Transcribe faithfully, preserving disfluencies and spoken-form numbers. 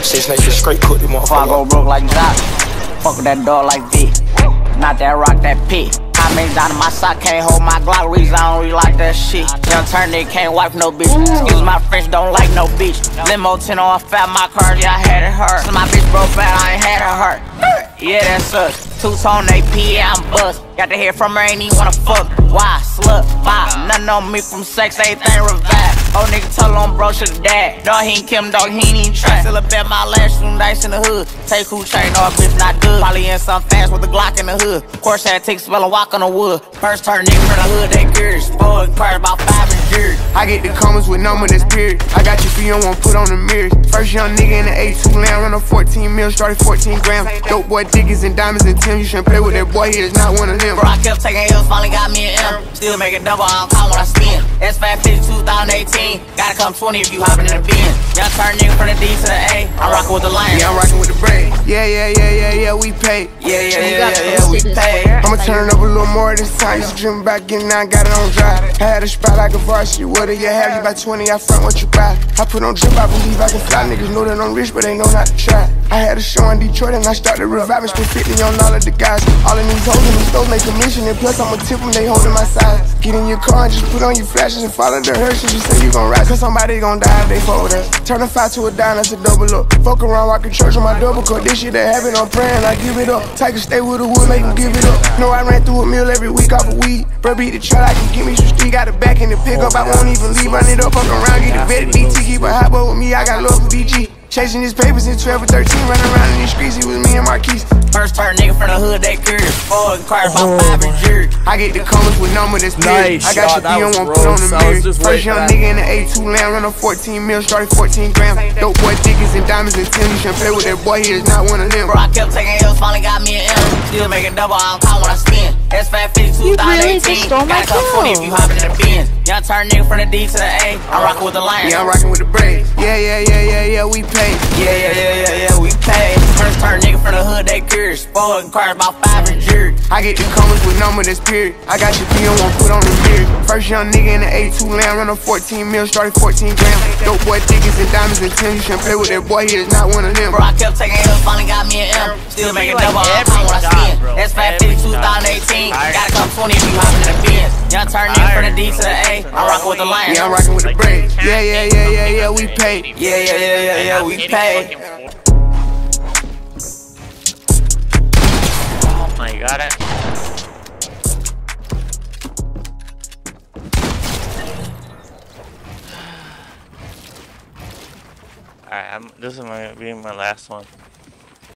Six niggas straight put them on. I go broke like Jock. Fuck that dog like V. Not that rock, that P. I mean, down in my sock, can't hold my Glock. Reason I don't really like that shit. Young turn nigga can't wipe no bitch. Excuse my French, don't like no bitch. Limo ten on fat, my car, yeah, I had it hurt. So my bitch broke fat, I ain't had it hurt. Yeah, that's us. Two-tone A P, yeah, I'm bust. Got to hear from her, ain't even wanna fuck. Why? Slut, five. Nothing on me from sex, everything revived. Old nigga told on bro, shoulda died. Dog, he ain't Kim, dog, he ain't even try. Still a bet my last room dice in the hood. Take who chain, no, bitch not good. Probably in some fast with a Glock in the hood. Of course, had to take spell and walk on the wood. First turn nigga from the hood, they curious. Boy, probably about five and dirty. I get the comments with number that's period. I got your feet on one put on the mirrors. First young nigga in the eight two land, run up fourteen mil, started fourteen grams. Dope boy, diggers and diamonds and Tim. You shouldn't play with that boy, he is not one of them. Bro, I kept taking L's, finally got me an M. Still make it double, I don't count when I spin. S five fifty two thousand eighteen. Gotta come twenty if you hoppin' in the bin. Y'all turn nigga from the D to the A. I'm rockin' with the lion. Yeah, I'm rockin' with the brain. Yeah, yeah, yeah, yeah, yeah, we paid. Yeah, yeah, yeah, yeah, yeah, we paid. I'ma turn up a little more this time. Used to dream about getting out, got it on drive. I had a spot like a varsity. What do you have? You buy twenty, I front what you buy. I put on drip, I believe I can fly. Niggas know that I'm rich, but they know not to try. I had a show in Detroit and I started reviving. Spent fifty on all of the guys. All of these hoes in these stores make commission. And plus I'ma tip them, they holding my size. Get in your car and just put on your flashes and follow the hearses. You say you gon' ride, cause somebody gon' die if they fold us. Turn a five to a dime, that's a double up. Fuck around, walking church on my double cut. This shit that happened, I'm praying, I give it up. Tiger stay with the wood, make him give it up. No, I ran through a meal every week off a weed. Bro, beat the truck, I can give me some street. Got it back in the pickup, I won't even leave. Run it up, fuck around, get the vet, D T. Keep a hot boy with me, I got love for B G. Chasing his papers in twelve or thirteen, running around in these streets, he was me and Marquise. First turn nigga from the hood, they curious. Four cars, about five and jerk. I get the comments with number that's big. I got your D on one put on the mirror. First young nigga in the eight two land, run up fourteen mil, started fourteen grams. Dope boy, diggers and diamonds and Tim. You shouldn't play with that boy, he is not one of them. Bro, I kept taking L's, finally got me an M. Still making double, I don't count when I spin. S five fifty two thousand eighteen. Gotta come twenty if you hoppin' in the bin. Y'all turn nigga from the D to the A. I'm rockin' with the lion. Yeah, I'm rockin' with the braids. Yeah, yeah, yeah, yeah, yeah, we pay. Yeah, yeah, yeah, yeah, yeah, we paid. First turn nigga from the hood, they curious. Four and cars, about five and jerk. I get the comments with number that's period. I got your P on one put on the mirror. First young nigga in the eight two land, run up fourteen mil, started fourteen grams. Dope boy, diggers and diamonds and Tim. You shouldn't play with that boy, he is not one of them. Bro, I kept taking L's, finally got me an M. Still making double, I don't count when I spin. S five fifty two thousand eighteen. Gotta come twenty if you hoppin' in the bin. Y'all turn nigga from the D to the A. I'm rockin' with the lion. Yeah, I'm rockin' with the braids. Yeah, yeah, yeah, yeah, yeah, we paid. Yeah, yeah, yeah, yeah, yeah, we paid. Oh my god. Alright, this is my, being my last one.